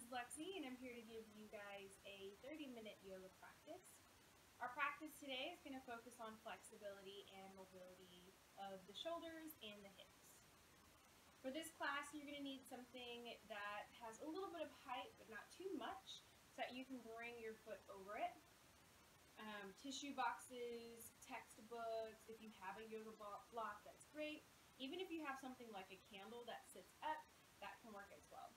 is Lexi, and I'm here to give you guys a 30-minute yoga practice. Our practice today is going to focus on flexibility and mobility of the shoulders and the hips. For this class, you're going to need something that has a little bit of height, but not too much, so that you can bring your foot over it. Tissue boxes, textbooks, if you have a yoga block, that's great. Even if you have something like a candle that sits up, that can work as well.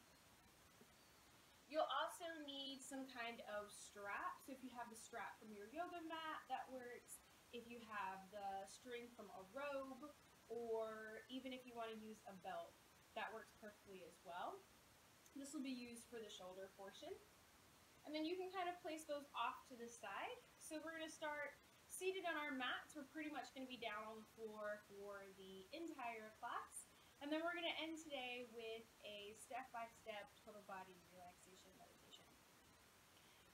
You'll also need some kind of strap. So if you have the strap from your yoga mat, that works. If you have the string from a robe, or even if you want to use a belt, that works perfectly as well. This will be used for the shoulder portion. And then you can kind of place those off to the side. So we're going to start seated on our mats. We're pretty much going to be down on the floor for the entire class. And then we're going to end today with a step-by-step total body relaxation meditation.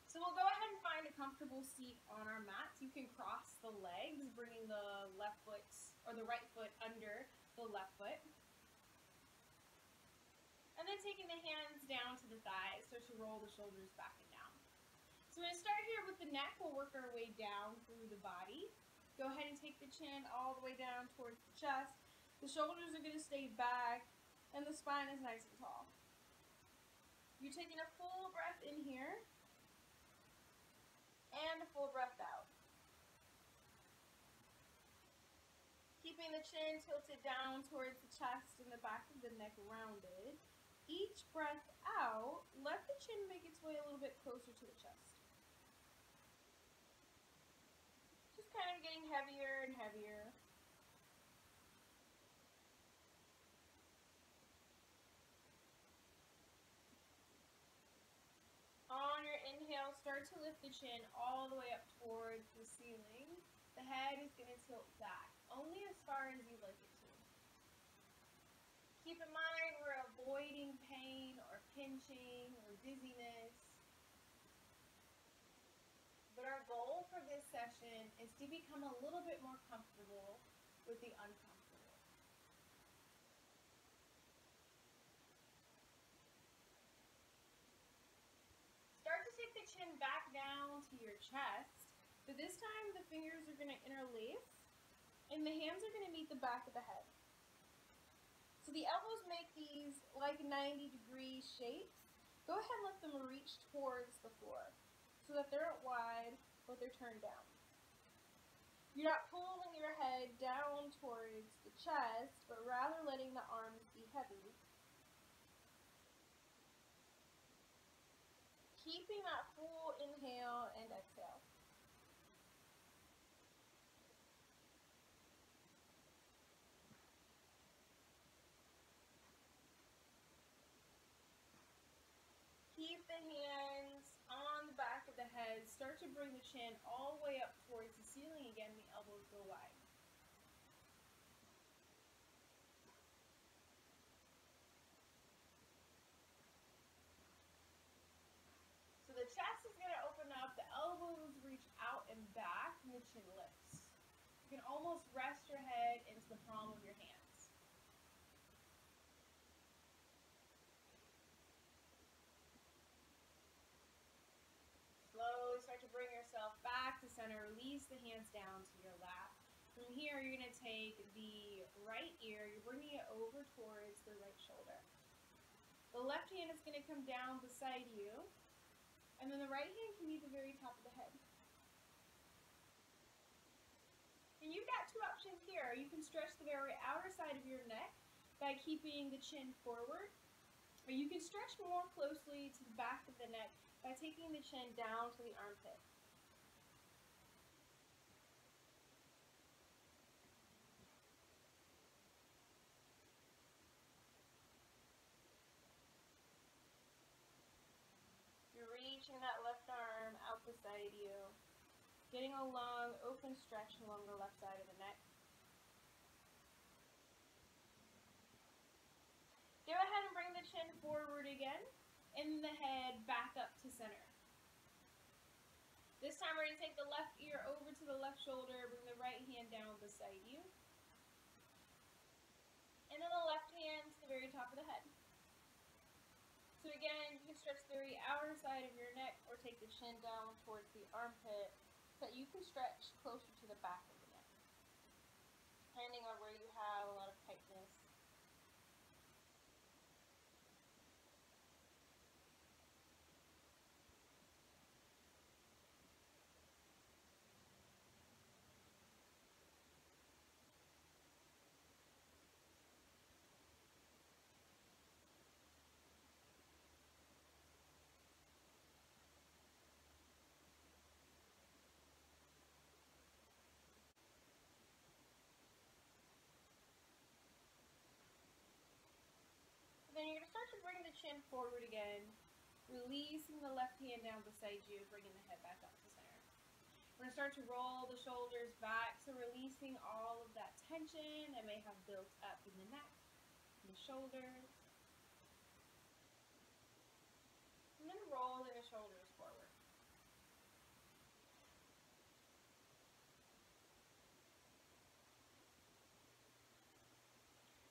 So we'll go ahead and find a comfortable seat on our mats. You can cross the legs, bringing the left foot or the right foot under the left foot. And then taking the hands down to the thighs, so to roll the shoulders back and down. So we're going to start here with the neck. We'll work our way down through the body. Go ahead and take the chin all the way down towards the chest. The shoulders are going to stay back, and the spine is nice and tall. You're taking a full breath in here, and a full breath out. Keeping the chin tilted down towards the chest and the back of the neck rounded. Each breath out, let the chin make its way a little bit closer to the chest. Just kind of getting heavier and heavier. On your inhale, start to lift the chin all the way up towards the ceiling. The head is going to tilt back, only as far as you like it to. Keep in mind we're avoiding pain or pinching or dizziness. But our goal for this session is to become a little bit more comfortable with the uncomfortable. Take the chin back down to your chest, but this time the fingers are going to interlace and the hands are going to meet the back of the head. So the elbows make these like 90-degree shapes. Go ahead and let them reach towards the floor so that they're not wide but they're turned down. You're not pulling your head down towards the chest, but rather letting the arms be heavy. Keeping that full inhale and exhale. Keep the hands on the back of the head. Start to bring the chin all the way up towards the ceiling again. The elbows go wide. So the chest is going to open up, the elbows reach out and back, and the chin lifts. You can almost rest your head into the palm of your hands. Slowly start to bring yourself back to center. Release the hands down to your lap. From here, you're going to take the right ear, you're bringing it over towards the right shoulder. The left hand is going to come down beside you. And then the right hand can be the very top of the head. And you've got two options here. You can stretch the very outer side of your neck by keeping the chin forward, or you can stretch more closely to the back of the neck by taking the chin down to the armpit. You're reaching that left arm out beside you, getting a long open stretch along the left side of the neck. Go ahead and bring the chin forward again, and the head back up to center. This time we're going to take the left ear over to the left shoulder, bring the right hand down beside you, and then the left hand to the very top of the head. So again, you can stretch the outer side of your neck or take the chin down towards the armpit, but you can stretch closer to the back of the neck, depending on where you have a lot of tightness. Then you're going to start to bring the chin forward again, releasing the left hand down beside you, bringing the head back up to center. We're going to start to roll the shoulders back, so releasing all of that tension that may have built up in the neck, in the shoulders. And then rolling the shoulders forward.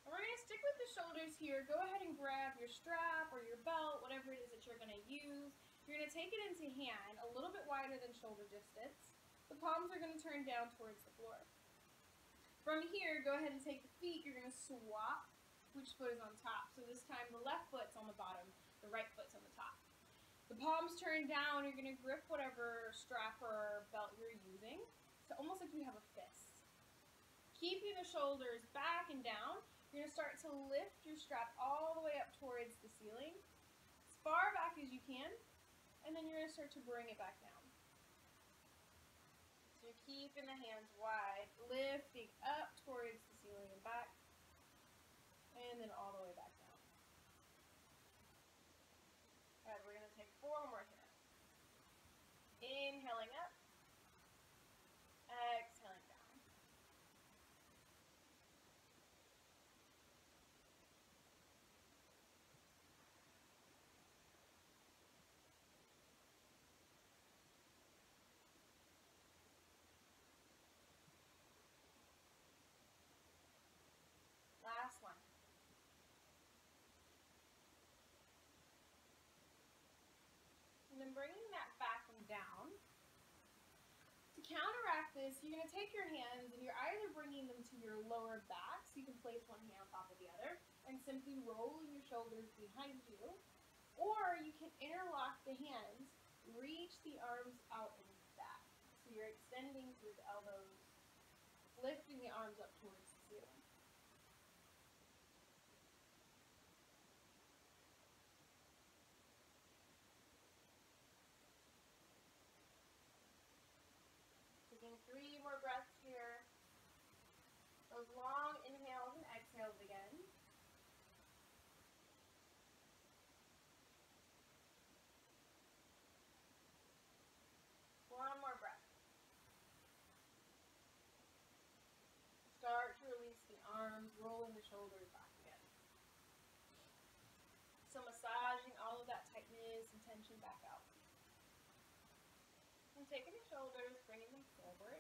We're going to stick with the shoulders here. Go ahead and grab your strap or your belt, whatever it is that you're going to use. You're going to take it into hand, a little bit wider than shoulder distance. The palms are going to turn down towards the floor. From here, go ahead and take the feet. You're going to swap which foot is on top. So this time the left foot's on the bottom, the right foot's on the top. The palms turn down. You're going to grip whatever strap or belt you're using. So almost like you have a fist. Keeping the shoulders back and down. You're going to start to lift your strap all the way up towards the ceiling, as far back as you can, and then you're going to start to bring it back down. So you're keeping the hands wide, lifting up towards the ceiling and back, and then all the way back down. All right, we're going to take 4 more here. Inhaling up, exhaling down. Last one. And then bringing that back and down. To counteract this, you're going to take your hands and you're either bringing them to your lower back, so you can place one hand on top of the other, and simply rolling your shoulders behind you, or you can interlock the hands, reach the arms out and back. So you're extending through the elbows, lifting the arms up towards the ceiling. Taking 3 more breaths here. Those long inhales and exhales again. One more breath. Start to release the arms, rolling the shoulders back again. So massaging all of that tightness and tension back out. I'm taking the shoulders, bringing them forward.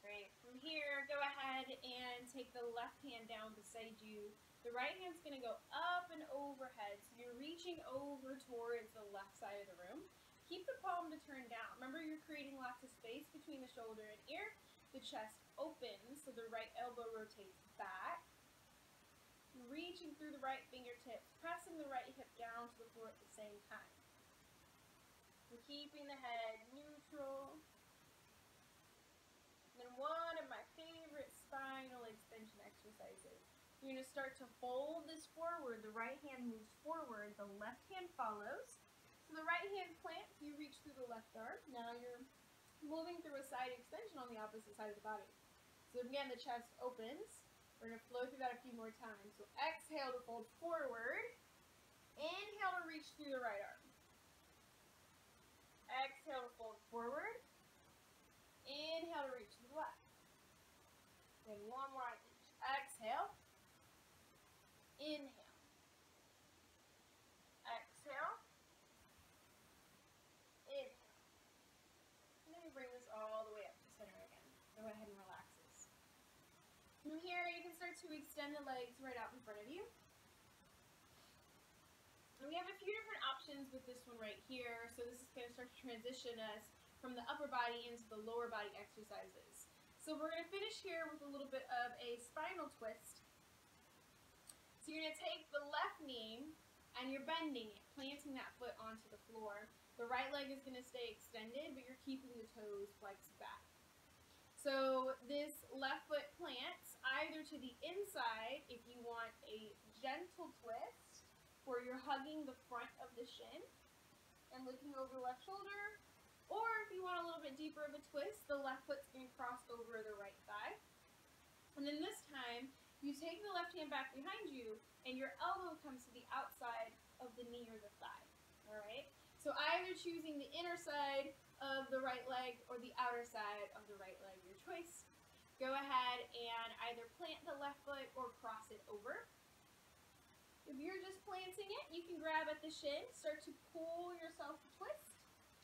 Great. From here, go ahead and take the left hand down beside you. The right hand's going to go up and overhead, so you're reaching over towards the left side of the room. Keep the palm to turn down. Remember, you're creating lots of space between the shoulder and ear. The chest opens, so the right elbow rotates back. Reaching through the right fingertips, pressing the right hip down to the floor at the same time. We're keeping the head neutral. And then one of my favorite spinal extension exercises. You're going to start to fold this forward. The right hand moves forward, the left hand follows. So the right hand plants, you reach through the left arm. Now you're moving through a side extension on the opposite side of the body. So again, the chest opens. We're going to flow through that a few more times. So exhale to fold forward. Inhale to reach through the right arm. Exhale to fold forward. Inhale to reach to the left. And one more on each. Exhale. Inhale. Exhale. Inhale. And then we bring this all the way up to center again. Go ahead and relax this. From here, you can start to extend the legs right out in front of you. And we have a few different options with this one right here. So this is going to start to transition us from the upper body into the lower body exercises. So we're going to finish here with a little bit of a spinal twist. So you're going to take the left knee and you're bending it, planting that foot onto the floor. The right leg is going to stay extended, but you're keeping the toes flexed back. So this left foot plants either to the inside if you want a gentle twist, where you're hugging the front of the shin and looking over the left shoulder, or if you want a little bit deeper of a twist, the left foot's going to cross over the right thigh. And then this time, you take the left hand back behind you, and your elbow comes to the outside of the knee or the thigh, all right? So either choosing the inner side of the right leg or the outer side of the right leg, your choice. Go ahead and either plant the left foot or cross it over. If you're just planting it, you can grab at the shin, start to pull yourself to twist.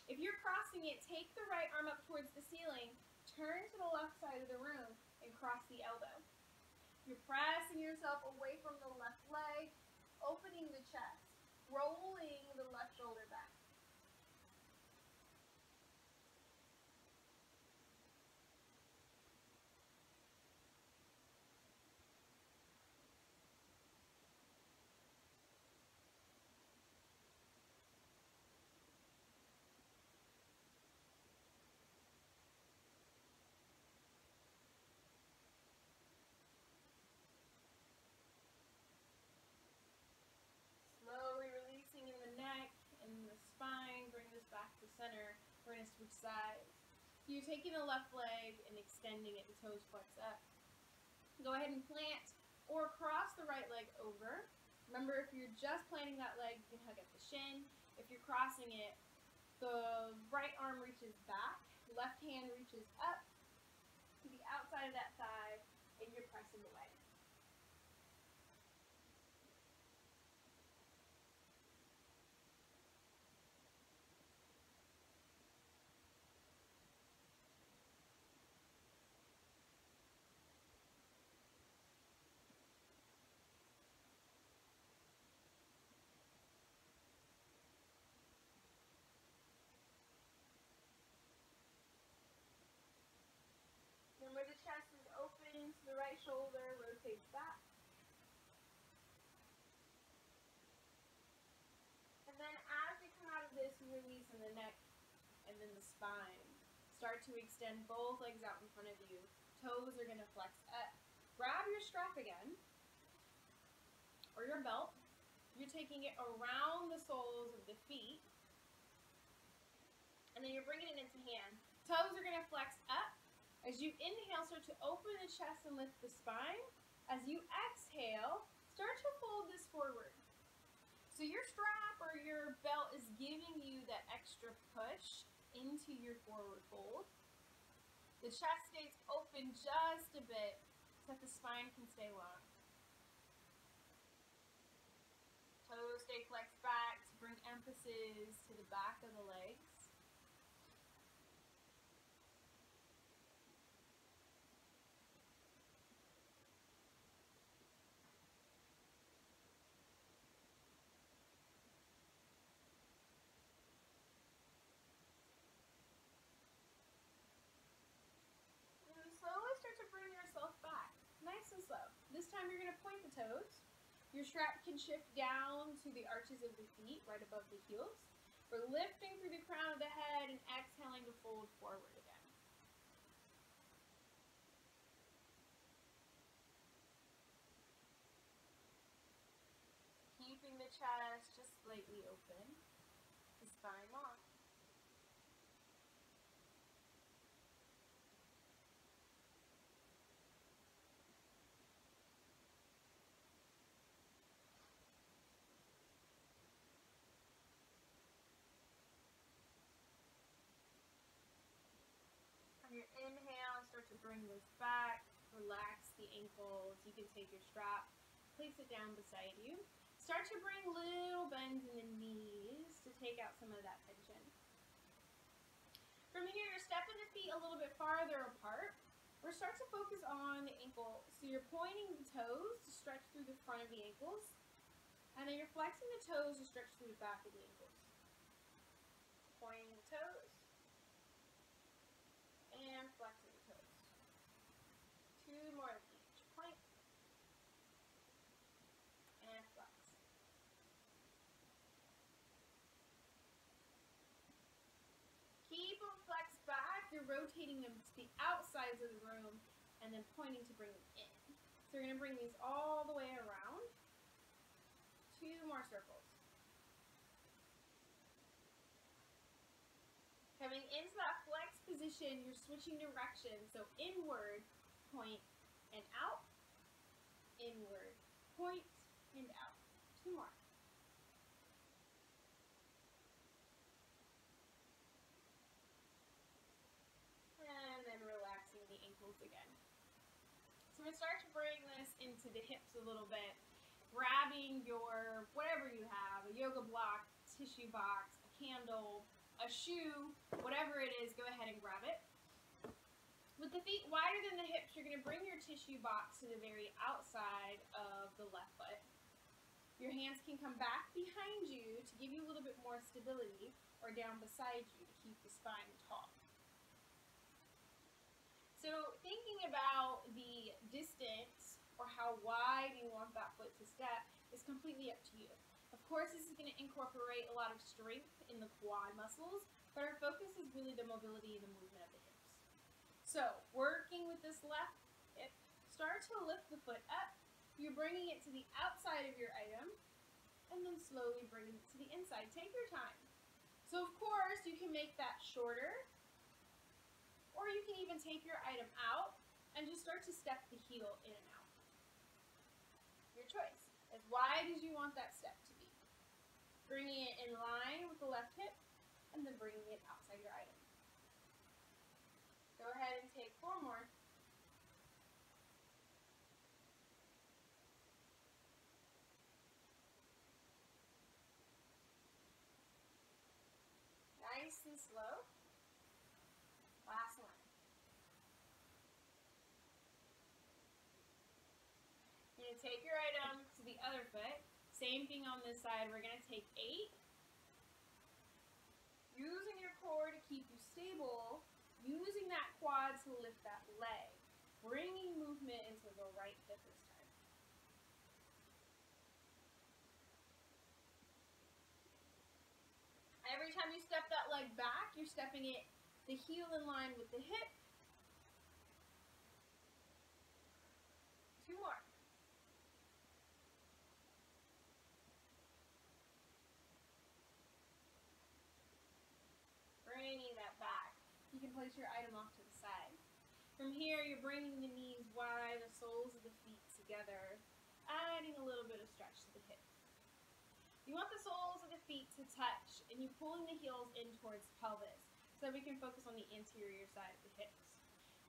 If you're crossing it, take the right arm up towards the ceiling, turn to the left side of the room, and cross the elbow. You're pressing yourself away from the left leg, opening the chest, rolling the left shoulder back. In the neck and the spine, bring this back to center. We're going to switch sides. So you're taking the left leg and extending it, the toes flex up. Go ahead and plant or cross the right leg over. Remember, if you're just planting that leg, you can hug at the shin. If you're crossing it, the right arm reaches back, left hand reaches up to the outside of that thigh, and you're pressing away. Where the chest is open to the right shoulder, rotates back. And then as you come out of this, you release in the neck and then the spine. Start to extend both legs out in front of you. Toes are going to flex up. Grab your strap again, or your belt. You're taking it around the soles of the feet. And then you're bringing it into hand. Toes are going to flex up. As you inhale, start to open the chest and lift the spine. As you exhale, start to fold this forward. So your strap or your belt is giving you that extra push into your forward fold. The chest stays open just a bit so that the spine can stay long. Toes stay flexed back to bring emphasis to the back of the legs. Slow. This time you're going to point the toes. Your strap can shift down to the arches of the feet, right above the heels. We're lifting through the crown of the head and exhaling to fold forward again. Keeping the chest just slightly open, the spine long. Your inhale, start to bring this back, relax the ankles. You can take your strap, place it down beside you. Start to bring little bends in the knees to take out some of that tension. From here, you're stepping the feet a little bit farther apart. We're starting to focus on the ankle. So you're pointing the toes to stretch through the front of the ankles, and then you're flexing the toes to stretch through the back of the ankles. Pointing the toes, and flexing the toes. Two more of each. Point, and flex. Keep them flexed back. You're rotating them to the outsides of the room and then pointing to bring them in. So you're going to bring these all the way around. Two more circles. Coming into that flexed position, you're switching direction. So inward, point, and out. Inward, point, and out. Two more. And then relaxing the ankles again. So we start to bring this into the hips a little bit, grabbing your whatever you have, a yoga block, tissue box, a candle, a shoe, whatever it is, go ahead and grab it. With the feet wider than the hips, you're going to bring your tissue box to the very outside of the left foot. Your hands can come back behind you to give you a little bit more stability, or down beside you to keep the spine tall. So thinking about the distance or how wide you want that foot to step is completely up to you. Of course, this is going to incorporate a lot of strength in the quad muscles, but our focus is really the mobility and the movement of the hips. So working with this left hip, start to lift the foot up. You're bringing it to the outside of your item and then slowly bringing it to the inside. Take your time. So of course, you can make that shorter, or you can even take your item out and just start to step the heel in and out. Your choice, as wide as you want that step to be. Bringing it in line with the left hip and then bringing it outside your item. Go ahead and take four more. Nice and slow. Last one. You're going to take your item to the other foot. Same thing on this side. We're going to take 8. Using your core to keep you stable. Using that quad to lift that leg. Bringing movement into the right hip this time. Every time you step that leg back, you're stepping it the heel in line with the hip. Two more. Bringing that back. You can place your item off to the side. From here, you're bringing the knees wide, the soles of the feet together, adding a little bit of stretch to the hip. You want the soles of the feet to touch, and you're pulling the heels in towards the pelvis, so we can focus on the anterior side of the hips.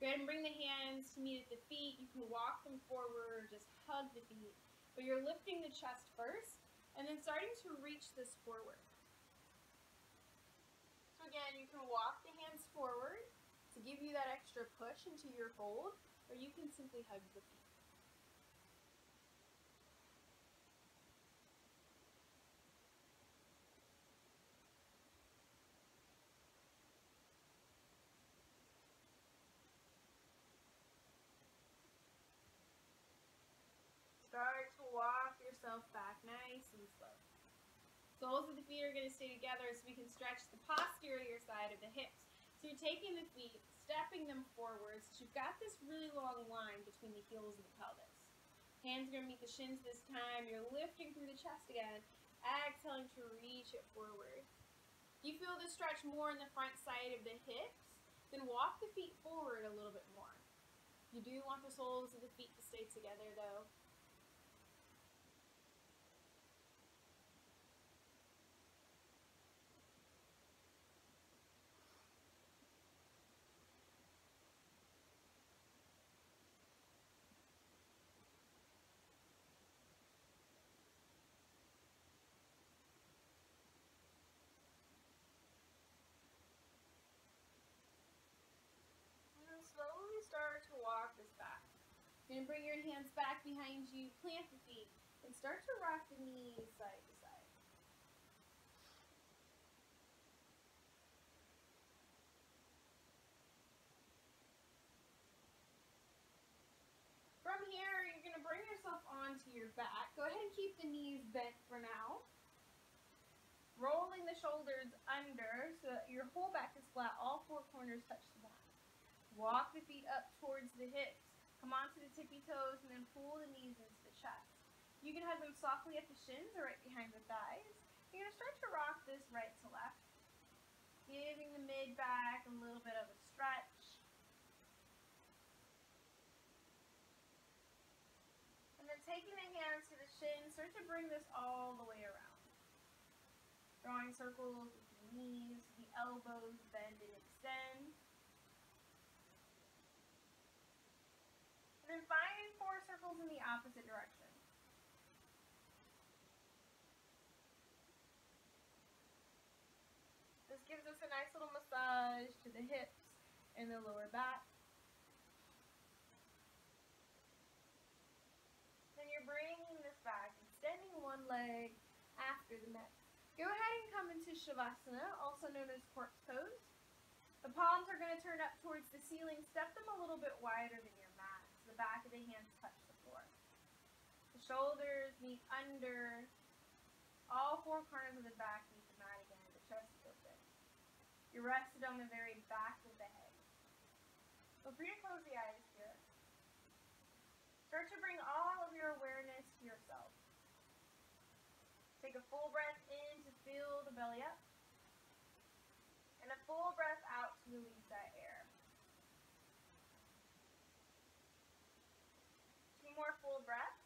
Go ahead and bring the hands to meet at the feet. You can walk them forward or just hug the feet, but you're lifting the chest first and then starting to reach this forward. So again, you can walk the hands forward to give you that extra push into your fold, or you can simply hug the feet. Start to walk yourself back nice and slow. Soles of the feet are going to stay together so we can stretch the posterior side of the hips. So you're taking the feet, stepping them forwards. So you've got this really long line between the heels and the pelvis. Hands are going to meet the shins this time. You're lifting through the chest again, exhaling to reach it forward. You feel the stretch more in the front side of the hips, then walk the feet forward a little bit more. You do want the soles of the feet to stay together though. rock this back. You're going to bring your hands back behind you, plant the feet, and start to rock the knees side to side. From here, you're going to bring yourself onto your back. Go ahead and keep the knees bent for now. Rolling the shoulders under so that your whole back is flat, all four corners touch the back. Walk the feet up towards the hips. Come onto the tippy toes and then pull the knees into the chest. You can have them softly at the shins or right behind the thighs. You're going to start to rock this right to left, giving the mid back a little bit of a stretch. And then taking the hands to the shins, start to bring this all the way around. Drawing circles with the knees, the elbows bend and extend. And then find four circles in the opposite direction. This gives us a nice little massage to the hips and the lower back. Then you're bringing this back, extending one leg after the next. Go ahead and come into Shavasana, also known as corpse pose. The palms are going to turn up towards the ceiling. Step them a little bit wider than your mat, so the back of the hands touch the floor. The shoulders meet under. All four corners of the back meet the mat again. The chest is open. You're rested on the very back of the head. Feel free to close the eyes here. Start to bring all of your awareness to yourself. Take a full breath in to fill the belly up, and a full breath out to release that air. 2 more full breaths.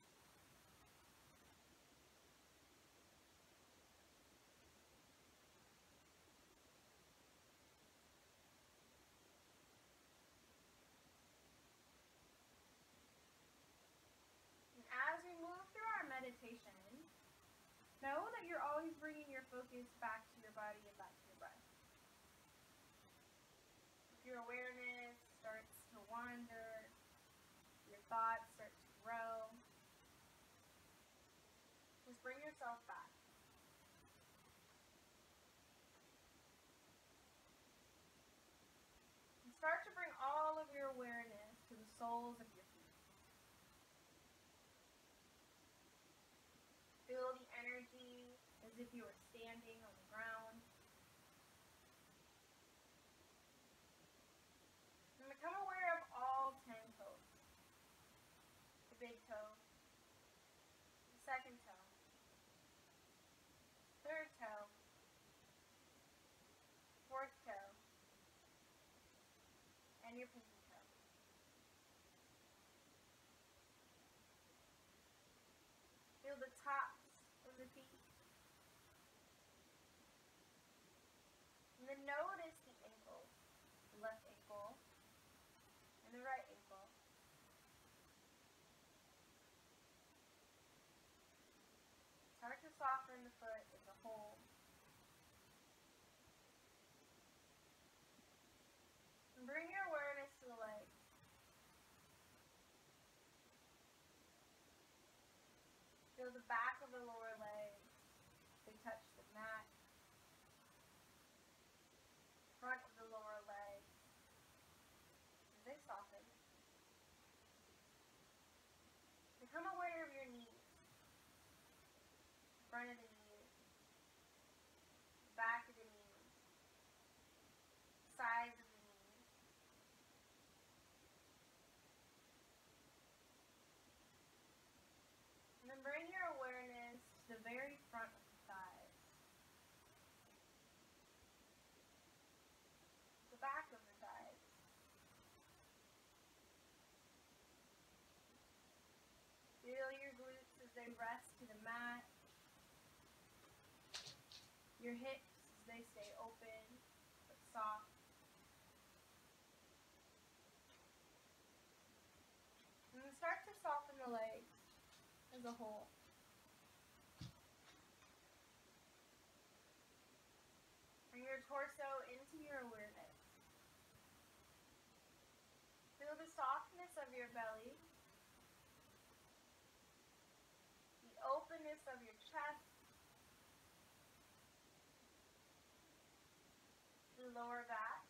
And as we move through our meditation, know that you're always bringing your focus back to your body and back to your breath. If your awareness starts to wander, your thoughts start to grow, just bring yourself back. And start to bring all of your awareness to the soles of your feet. Feel the energy as if you were standing on the ground. And become aware of all 10 toes. The big toe, the second toe, third toe, fourth toe, and your pinky toe. Feel the tops of the feet. And then notice the ankles, the left ankle and the right ankle. Start to soften the foot as a whole. And bring your awareness to the legs. Feel the back of the lower leg, they touch the mat. Front of the lower leg, they soften. Become aware of your knees, front of the knees, back of the knees, sides of the knees. And then bring your awareness to the very front of the thighs, the back of the thighs, feel your glutes as they rest to the mat, your hips as they stay open but soft, and then start to soften the legs as a whole. Bring your torso into your awareness. Feel the softness of your your belly, the openness of your chest, the lower back,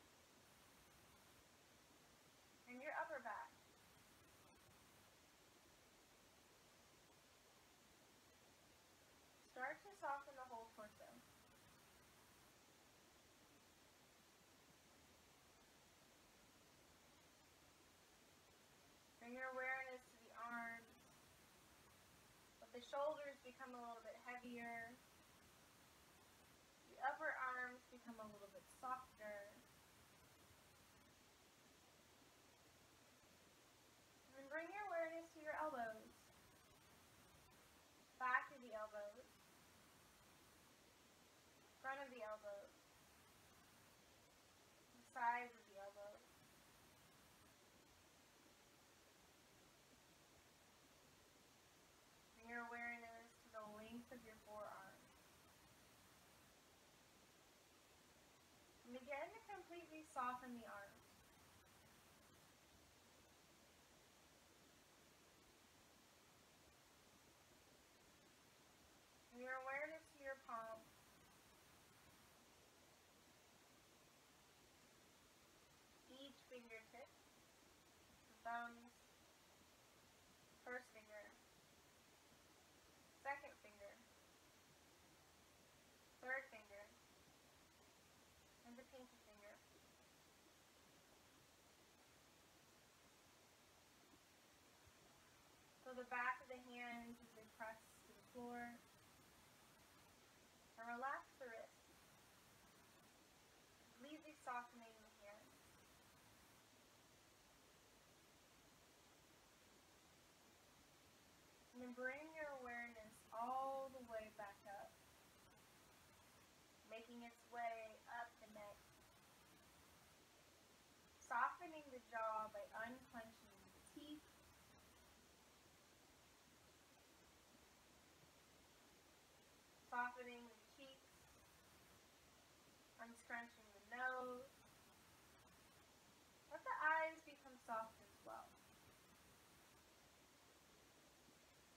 and your upper back. Start to soften the whole torso. Bring your awareness to the arms. Let the shoulders become a little bit heavier. The upper arms become a little bit softer. And then bring your awareness to your elbows. Back of the elbows. Front of the elbows. The sides of the elbows. Bring your awareness to the length of your forearm. And begin to completely soften the arms. Bring your awareness to your palm. Each fingertip, the thumbs, first finger, second finger, third finger, and the pinky finger. So the back of the hand is really pressed to the floor. And relax the wrist. Completely softening the hand. And then bring your awareness all the way back up, making its way up the neck, softening the jaw by unclenching the teeth, softening the cheeks, unscrunching the nose. Let the eyes become soft as well.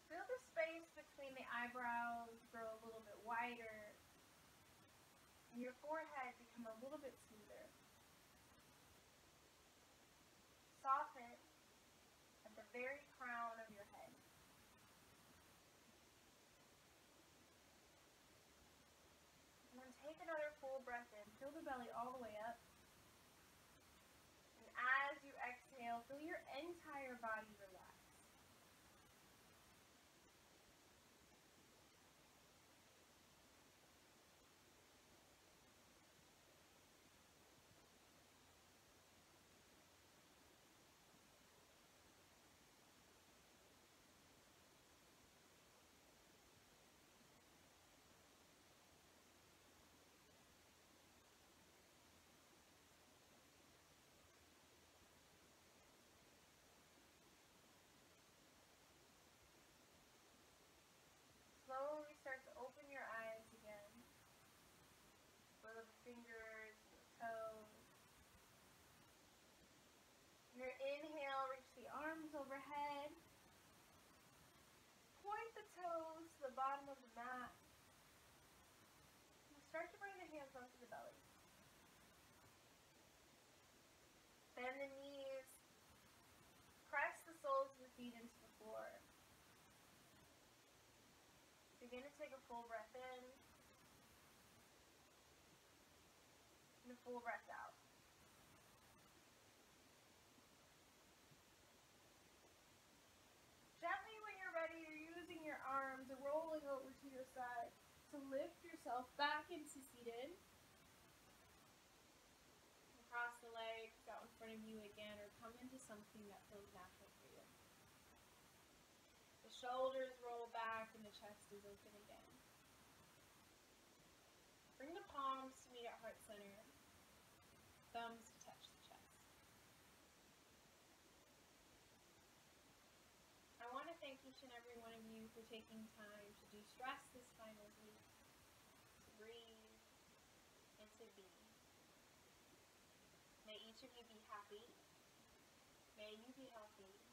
Feel the space between the eyebrows grow a little bit wider and your forehead become a little bit smoother. Soften at the very crown of your head. And then take another full breath in. Fill the belly all the way up. And as you exhale, feel your entire body relax. Slowly start to open your eyes again. Wiggle the fingers, the toes. Your inhale, reach the arms overhead. Point the toes to the bottom of the mat. And start to bring the hands onto the belly. Bend the knees. Press the soles of the feet into the floor. Begin to take a full breath in and a full breath out. Gently, when you're ready, you're using your arms and rolling over to your side to lift yourself back into seated. Cross the legs out in front of you again, or come into something that feels natural for you. The shoulders roll back and the chest is open again. Bring the palms to meet at heart center. Thumbs to touch the chest. I want to thank each and every one of you for taking time to de-stress this final week, to breathe, and to be. May each of you be happy. May you be healthy.